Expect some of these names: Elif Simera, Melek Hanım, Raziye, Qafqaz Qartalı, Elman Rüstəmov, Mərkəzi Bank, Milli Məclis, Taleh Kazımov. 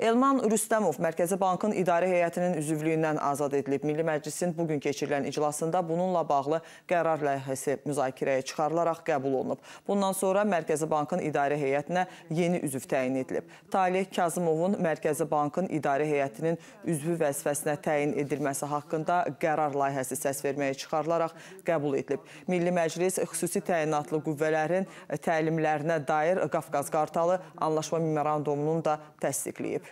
Elman Rüstəmov Mərkəzi Bankın İdarə Heyətinin üzvlüyündən azad edilib. Milli Məclisin bugün keçirilən iclasında bununla bağlı qərar layihəsi müzakirəyə çıxarılaraq qəbul olunub. Bundan sonra Mərkəzi Bankın İdarə Heyətinə yeni üzv təyin edilib. Taleh Kazımovun Mərkəzi Bankın İdarə Heyətinin üzvü vəzifəsinə təyin edilməsi haqqında qərar layihəsi səs verməyə çıxarılaraq qəbul edilib. Milli Məclis xüsusi təyinatlı qüvvələrin təlimlərinə dair Qafqaz Qartalı Anlaşma Memorandumunun da təsdiqləyib.